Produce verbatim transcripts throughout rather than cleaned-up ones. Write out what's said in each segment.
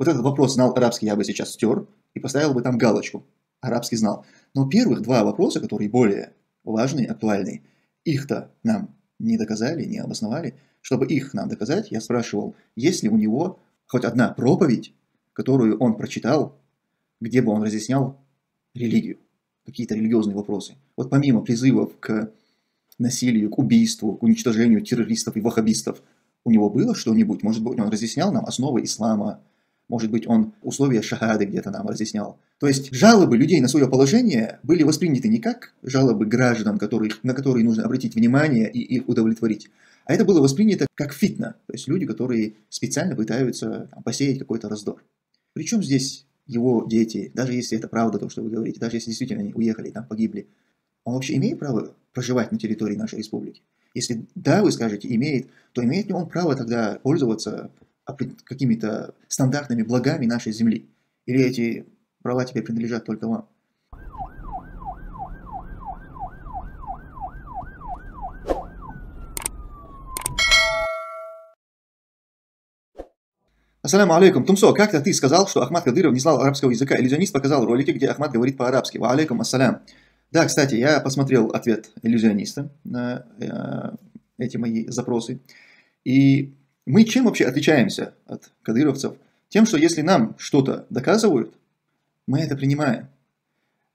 Вот этот вопрос «знал арабский» я бы сейчас стер и поставил бы там галочку «арабский знал». Но первых два вопроса, которые более важные, актуальные, их-то нам не доказали, не обосновали. Чтобы их нам доказать, я спрашивал, есть ли у него хоть одна проповедь, которую он прочитал, где бы он разъяснял религию, какие-то религиозные вопросы. Вот помимо призывов к насилию, к убийству, к уничтожению террористов и ваххабистов, у него было что-нибудь? Может быть, он разъяснял нам основы ислама, может быть, он условия шахады где-то нам разъяснял. То есть жалобы людей на свое положение были восприняты не как жалобы граждан, которые, на которые нужно обратить внимание и их удовлетворить, а это было воспринято как фитна, то есть люди, которые специально пытаются там, посеять какой-то раздор. Причем здесь его дети, даже если это правда, то, что вы говорите, даже если действительно они уехали и там погибли, он вообще имеет право проживать на территории нашей республики? Если да, вы скажете, имеет, то имеет ли он право тогда пользоваться какими-то стандартными благами нашей земли? Или эти права теперь принадлежат только вам? Ассаламу алейкум. Тумсо, как-то ты сказал, что Ахмат Кадыров не знал арабского языка. Иллюзионист показал ролики, где Ахмат говорит по-арабски. Ва алейкум ассалям. Да, кстати, я посмотрел ответ иллюзиониста на э, эти мои запросы. И мы чем вообще отличаемся от кадыровцев? Тем, что если нам что-то доказывают, мы это принимаем.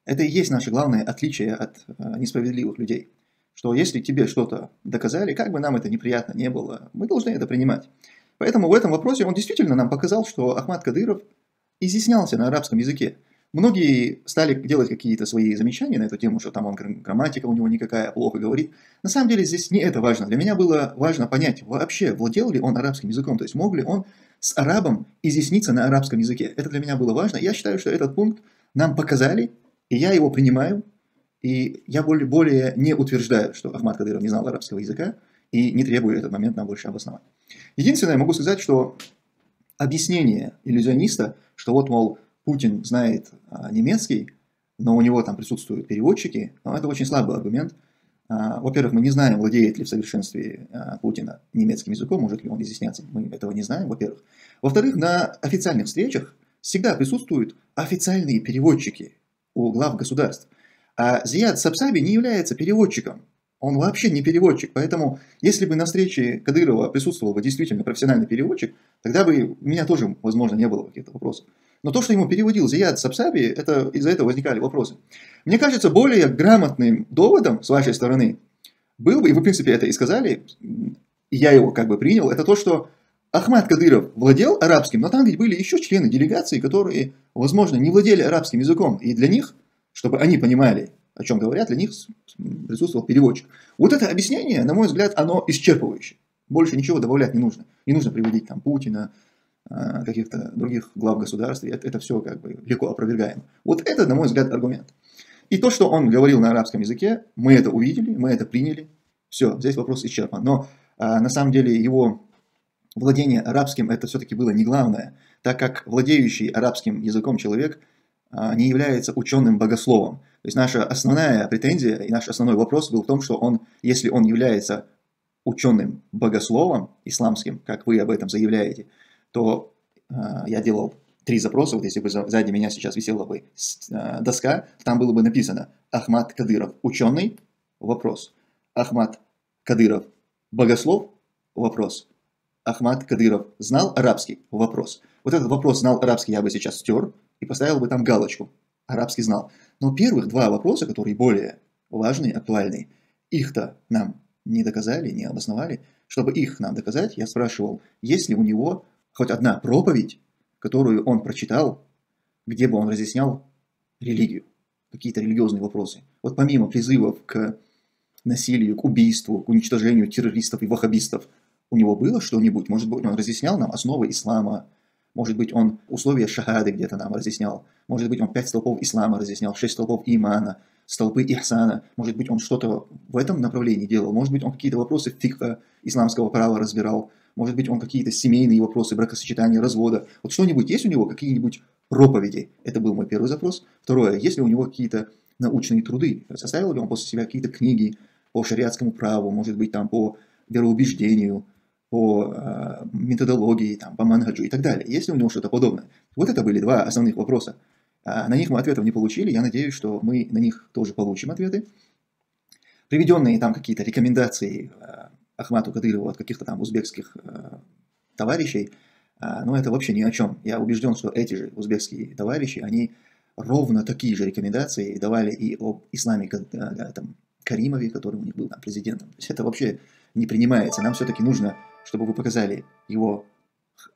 Это и есть наше главное отличие от э, несправедливых людей. Что если тебе что-то доказали, как бы нам это неприятно не было, мы должны это принимать. Поэтому в этом вопросе он действительно нам показал, что Ахмат Кадыров изъяснялся на арабском языке. Многие стали делать какие-то свои замечания на эту тему, что там он грамматика у него никакая, плохо говорит. На самом деле здесь не это важно. Для меня было важно понять, вообще владел ли он арабским языком, то есть мог ли он с арабом изъясниться на арабском языке. Это для меня было важно. Я считаю, что этот пункт нам показали, и я его принимаю. И я более, более не утверждаю, что Ахмат Кадыров не знал арабского языка, и не требую этот момент нам больше обосновать. Единственное, я могу сказать, что объяснение иллюзиониста, что вот, мол, Путин знает немецкий, но у него там присутствуют переводчики. Но это очень слабый аргумент. Во-первых, мы не знаем, владеет ли в совершенстве Путина немецким языком, может ли он изъясняться. Мы этого не знаем, во-первых. Во-вторых, на официальных встречах всегда присутствуют официальные переводчики у глав государств. А Зияд Сабсаби не является переводчиком. Он вообще не переводчик, поэтому если бы на встрече Кадырова присутствовал бы действительно профессиональный переводчик, тогда бы у меня тоже, возможно, не было каких-то вопросов. Но то, что ему переводил Зияд Сабсаби, это, из-за этого возникали вопросы. Мне кажется, более грамотным доводом с вашей стороны был бы, и вы, в принципе, это и сказали, и я его как бы принял, это то, что Ахмат Кадыров владел арабским, но там ведь были еще члены делегации, которые, возможно, не владели арабским языком, и для них, чтобы они понимали, о чем говорят, для них присутствовал переводчик. Вот это объяснение, на мой взгляд, оно исчерпывающее. Больше ничего добавлять не нужно. Не нужно приводить там Путина, каких-то других глав государств. Это все как бы легко опровергаемо. Вот это, на мой взгляд, аргумент. И то, что он говорил на арабском языке, мы это увидели, мы это приняли. Все, здесь вопрос исчерпан. Но на самом деле его владение арабским, это все-таки было не главное, так как владеющий арабским языком человек не является ученым-богословом. То есть наша основная претензия и наш основной вопрос был в том, что он, если он является ученым-богословом исламским, как вы об этом заявляете, то э, я делал три запроса, вот если бы сзади меня сейчас висела бы э, доска, там было бы написано «Ахмат Кадыров ученый?» вопрос. «Ахмат Кадыров богослов?» вопрос. «Ахмат Кадыров знал арабский?» вопрос. Вот этот вопрос «знал арабский» я бы сейчас стер и поставил бы там галочку «арабский знал». Но первых два вопроса, которые более важные, актуальные, их-то нам не доказали, не обосновали. Чтобы их нам доказать, я спрашивал, есть ли у него хоть одна проповедь, которую он прочитал, где бы он разъяснял религию, какие-то религиозные вопросы. Вот помимо призывов к насилию, к убийству, к уничтожению террористов и ваххабистов, у него было что-нибудь? Может быть, он разъяснял нам основы ислама? Может быть, он условия шахады где-то нам разъяснял. Может быть, он пять столпов ислама разъяснял, шесть столпов имана, столпы ихсана. Может быть, он что-то в этом направлении делал. Может быть, он какие-то вопросы фикха исламского права разбирал. Может быть, он какие-то семейные вопросы, бракосочетания, развода. Вот что-нибудь есть у него? Какие-нибудь проповеди? Это был мой первый запрос. Второе, есть ли у него какие-то научные труды? Составил ли он после себя какие-то книги по шариатскому праву? Может быть, там по вероубеждению? по методологии, там, по манхаджу и так далее. Есть ли у него что-то подобное? Вот это были два основных вопроса. На них мы ответов не получили. Я надеюсь, что мы на них тоже получим ответы. Приведенные там какие-то рекомендации Ахмату Кадырову от каких-то там узбекских товарищей, но это вообще ни о чем. Я убежден, что эти же узбекские товарищи, они ровно такие же рекомендации давали и об исламе там, Каримове, который у них был там, президентом. То есть это вообще не принимается. Нам все-таки нужно, чтобы вы показали его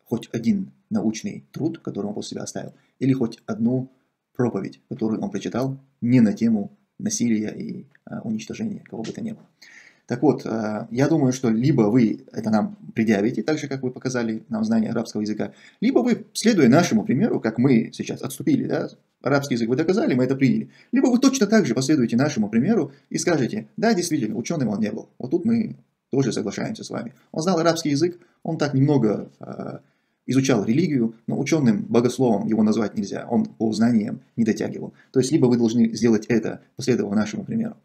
хоть один научный труд, который он после себя оставил, или хоть одну проповедь, которую он прочитал не на тему насилия и а, уничтожения кого бы то ни было. Так вот, я думаю, что либо вы это нам предъявите, так же, как вы показали нам знание арабского языка, либо вы, следуя нашему примеру, как мы сейчас отступили, да, арабский язык вы доказали, мы это приняли, либо вы точно так же последуете нашему примеру и скажете, да, действительно, ученым он не был. Вот тут мы тоже соглашаемся с вами. Он знал арабский язык, он так немного э, изучал религию, но ученым, богословом его назвать нельзя, он по знаниям не дотягивал. То есть, либо вы должны сделать это, последовав нашему примеру.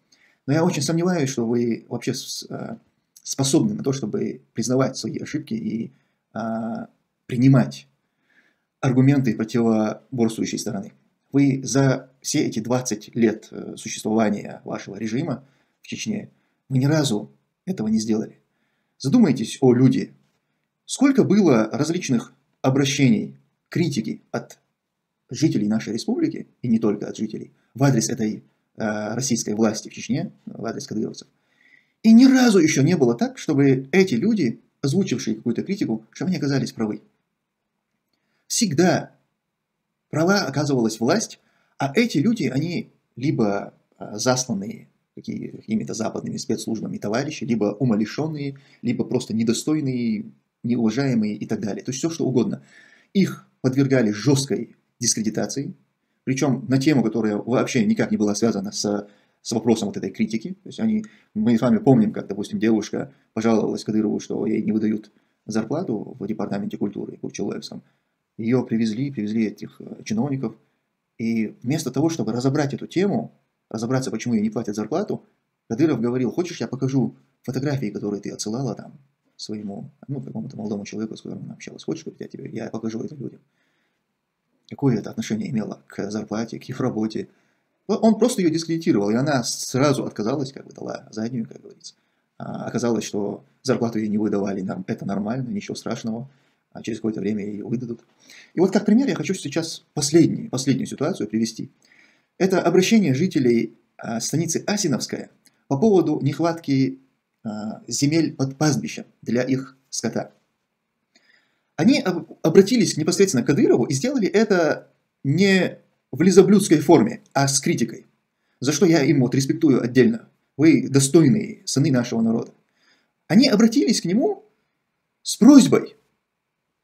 Но я очень сомневаюсь, что вы вообще способны на то, чтобы признавать свои ошибки и а, принимать аргументы противоборствующей стороны. Вы за все эти двадцать лет существования вашего режима в Чечне, вы ни разу этого не сделали. Задумайтесь о людях. Сколько было различных обращений, критики от жителей нашей республики, и не только от жителей, в адрес этой российской власти в Чечне, в адрес кадыровцев. И ни разу еще не было так, чтобы эти люди, озвучившие какую-то критику, чтобы они оказались правы. Всегда права оказывалась власть, а эти люди, они либо засланные какими-то западными спецслужбами товарищи, либо умалишенные, либо просто недостойные, неуважаемые и так далее. То есть все, что угодно. Их подвергали жесткой дискредитации, причем на тему, которая вообще никак не была связана с, с вопросом вот этой критики. То есть они, мы с вами помним, как, допустим, девушка пожаловалась Кадырову, что ей не выдают зарплату в департаменте культуры в Курчалоевском. Ее привезли, привезли этих чиновников. И вместо того, чтобы разобрать эту тему, разобраться, почему ей не платят зарплату, Кадыров говорил, хочешь, я покажу фотографии, которые ты отсылала там своему, ну, какому-то молодому человеку, с которым она общалась. Хочешь, я тебе, я покажу это людям. Какое это отношение имело к зарплате, к их работе. Он просто ее дискредитировал, и она сразу отказалась, как бы дала заднюю, как говорится. А оказалось, что зарплату ей не выдавали, это нормально, ничего страшного, а через какое-то время ее выдадут. И вот как пример я хочу сейчас последнюю, последнюю ситуацию привести. Это обращение жителей станицы Асиновская по поводу нехватки земель под пастбищем для их скота. Они обратились непосредственно к Кадырову и сделали это не в лизоблюдской форме, а с критикой. За что я им вот респектую отдельно. Вы достойные сыны нашего народа. Они обратились к нему с просьбой,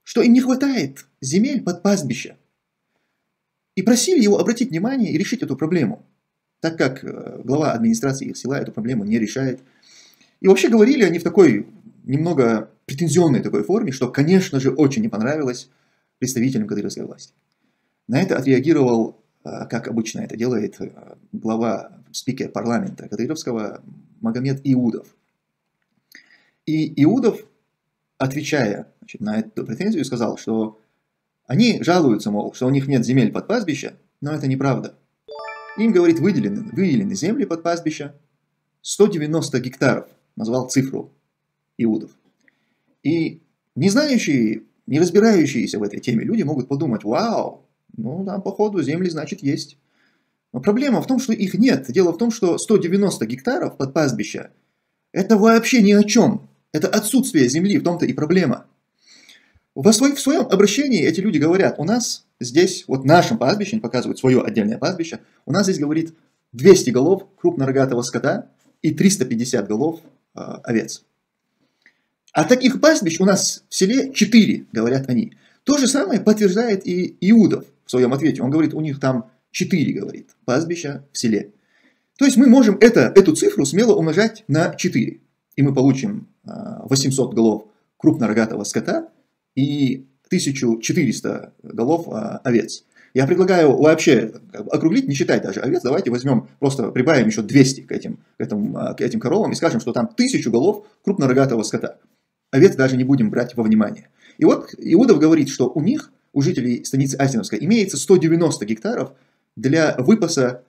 что им не хватает земель под пастбище. И просили его обратить внимание и решить эту проблему, так как глава администрации их села эту проблему не решает. И вообще говорили они в такой немного претензионной такой форме, что, конечно же, очень не понравилось представителям кадыровской власти. На это отреагировал, как обычно это делает, глава, спикер парламента кадыровского Магомед Иудов. И Иудов, отвечая, значит, на эту претензию, сказал, что они жалуются, мол, что у них нет земель под пастбище, но это неправда. Им, говорит, выделены, выделены земли под пастбище, сто девяносто гектаров, назвал цифру Иудов. И не знающие, не разбирающиеся в этой теме люди могут подумать, вау, ну там походу земли значит есть. Но проблема в том, что их нет. Дело в том, что сто девяносто гектаров под пастбища это вообще ни о чем. Это отсутствие земли, в том-то и проблема. Во своем, в своем обращении эти люди говорят, у нас здесь, вот нашим пастбище, показывают свое отдельное пастбище, у нас здесь, говорит, двести голов крупнорогатого скота и триста пятьдесят голов э, овец. А таких пастбищ у нас в селе четыре, говорят они. То же самое подтверждает и Иудов в своем ответе. Он говорит, у них там четыре, говорит, пастбища в селе. То есть мы можем это, эту цифру смело умножать на четыре. И мы получим восемьсот голов крупнорогатого скота и тысячу четыреста голов овец. Я предлагаю вообще как бы округлить, не считать даже овец. Давайте возьмем, просто прибавим еще двести к этим, к этим, к этим коровам и скажем, что там тысячу голов крупнорогатого скота. овец даже не будем брать во внимание. И вот Иудов говорит, что у них, у жителей станицы Асиновской, имеется сто девяносто гектаров для выпаса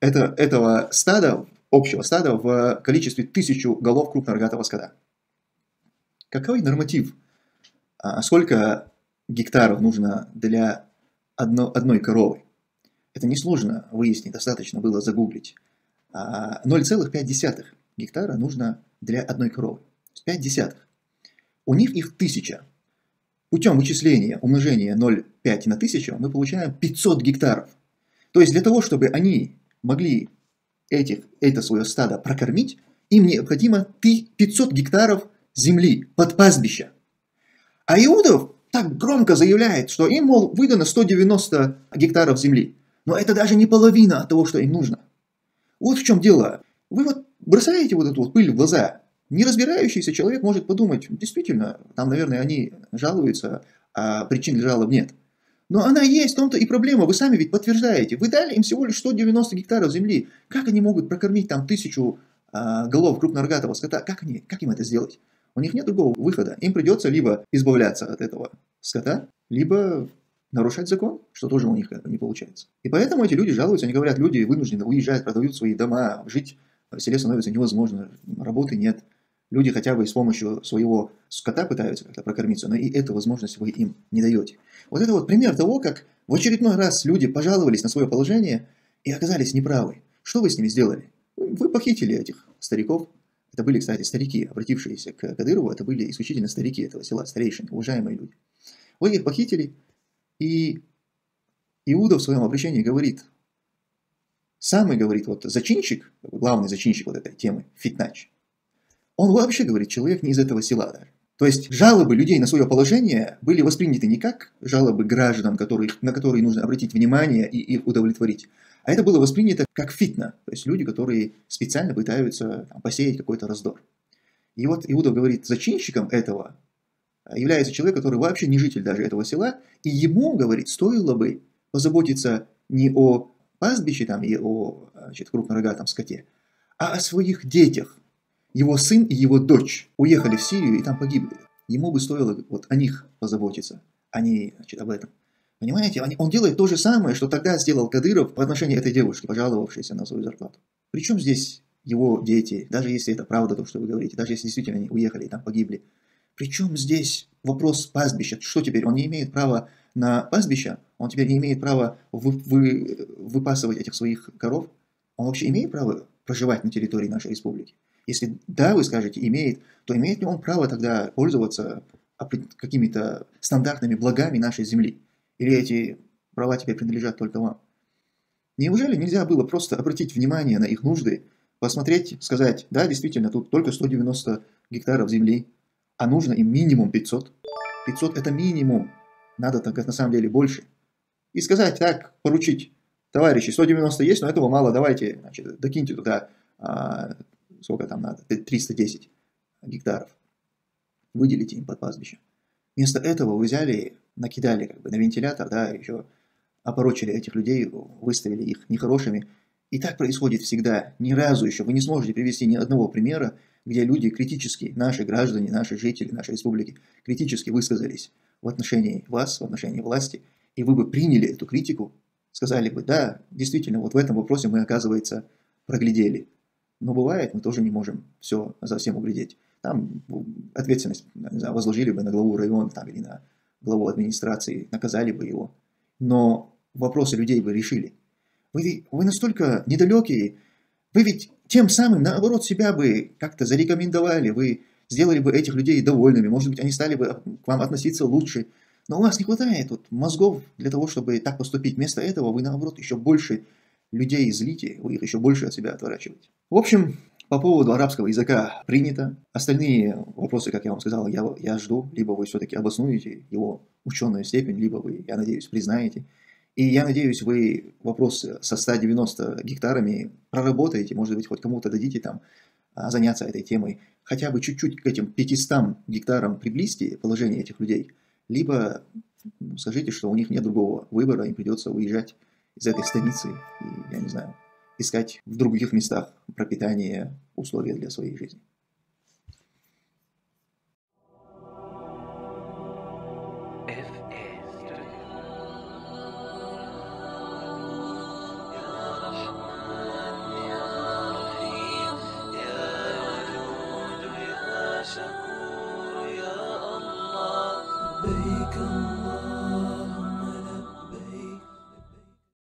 это, этого стада, общего стада, в количестве тысячи голов крупнорогатого скота. Какой норматив? Сколько гектаров нужно для одно, одной коровы? Это несложно выяснить, достаточно было загуглить. ноль целых пять десятых гектара нужно для одной коровы. пять десятых. У них их тысяча. Путем вычисления умножения ноль целых пять десятых на тысячу мы получаем пятьсот гектаров. То есть для того, чтобы они могли этих, это свое стадо прокормить, им необходимо пятьсот гектаров земли под пастбища. А Иудов так громко заявляет, что им, мол, выдано сто девяносто гектаров земли. Но это даже не половина от того, что им нужно. Вот в чем дело. Вы вот бросаете вот эту вот пыль в глаза. Неразбирающийся человек может подумать, действительно, там, наверное, они жалуются, а причин жалоб нет. Но она есть, в том-то и проблема, вы сами ведь подтверждаете. Вы дали им всего лишь сто девяносто гектаров земли. Как они могут прокормить там тысячу а, голов крупнорогатого скота? Как, они, как им это сделать? У них нет другого выхода. Им придется либо избавляться от этого скота, либо нарушать закон, что тоже у них не получается. И поэтому эти люди жалуются, они говорят, люди вынуждены уезжать, продают свои дома, жить в селе становится невозможно, работы нет. Люди хотя бы с помощью своего скота пытаются как-то прокормиться, но и эту возможность вы им не даете. Вот это вот пример того, как в очередной раз люди пожаловались на свое положение и оказались неправы. Что вы с ними сделали? Вы похитили этих стариков. Это были, кстати, старики, обратившиеся к Кадырову, это были исключительно старики этого села, старейшины, уважаемые люди. Вы их похитили, и Иуда в своем обращении говорит, самый, говорит, вот зачинщик, главный зачинщик вот этой темы, Фитнач, он вообще, говорит, человек не из этого села даже. То есть жалобы людей на свое положение были восприняты не как жалобы граждан, которые, на которые нужно обратить внимание и их удовлетворить, а это было воспринято как фитна, то есть люди, которые специально пытаются там, посеять какой-то раздор. И вот Иудов говорит, зачинщиком этого является человек, который вообще не житель даже этого села, и ему, говорит, стоило бы позаботиться не о пастбище там, и о значит, крупнорогатом скоте, а о своих детях. Его сын и его дочь уехали в Сирию и там погибли. Ему бы стоило вот о них позаботиться, а не значит, об этом. Понимаете, он делает то же самое, что тогда сделал Кадыров в отношении этой девушки, пожаловавшейся на свою зарплату. Причем здесь его дети, даже если это правда то, что вы говорите, даже если действительно они уехали и там погибли. Причем здесь вопрос пастбища. Что теперь? Он не имеет права на пастбище? Он теперь не имеет права вы, вы, выпасывать этих своих коров? Он вообще имеет право проживать на территории нашей республики? Если да, вы скажете, имеет, то имеет ли он право тогда пользоваться какими-то стандартными благами нашей земли? Или эти права теперь принадлежат только вам? Неужели нельзя было просто обратить внимание на их нужды, посмотреть, сказать, да, действительно, тут только сто девяносто гектаров земли, а нужно им минимум пятьсот? пятьсот это минимум, надо так на самом деле больше. И сказать, так, поручить, товарищи, сто девяносто есть, но этого мало, давайте, значит, докиньте туда... сколько там надо, триста десять гектаров, выделите им под пастбище. Вместо этого вы взяли, накидали как бы на вентилятор, да, еще опорочили этих людей, выставили их нехорошими. И так происходит всегда, ни разу еще. Вы не сможете привести ни одного примера, где люди критически, наши граждане, наши жители, нашей республики, критически высказались в отношении вас, в отношении власти, и вы бы приняли эту критику, сказали бы, да, действительно, вот в этом вопросе мы, оказывается, проглядели. Но бывает, мы тоже не можем все за всем углядеть. Там ответственность, не знаю, возложили бы на главу района там, или на главу администрации, наказали бы его. Но вопросы людей бы решили. Вы, вы настолько недалекие, вы ведь тем самым, наоборот, себя бы как-то зарекомендовали, вы сделали бы этих людей довольными, может быть, они стали бы к вам относиться лучше. Но у вас не хватает вот, мозгов для того, чтобы так поступить. Вместо этого вы, наоборот, еще больше... людей злите, вы их еще больше от себя отворачиваете. В общем, по поводу арабского языка принято. Остальные вопросы, как я вам сказал, я, я жду. Либо вы все-таки обоснуете его ученую степень, либо вы, я надеюсь, признаете. И я надеюсь, вы вопрос со ста девяноста гектарами проработаете. Может быть, хоть кому-то дадите там заняться этой темой. Хотя бы чуть-чуть к этим пятистам гектарам приблизьте положение этих людей. Либо скажите, что у них нет другого выбора, им придется уезжать из этой станицы, и, я не знаю, искать в других местах пропитание, условия для своей жизни.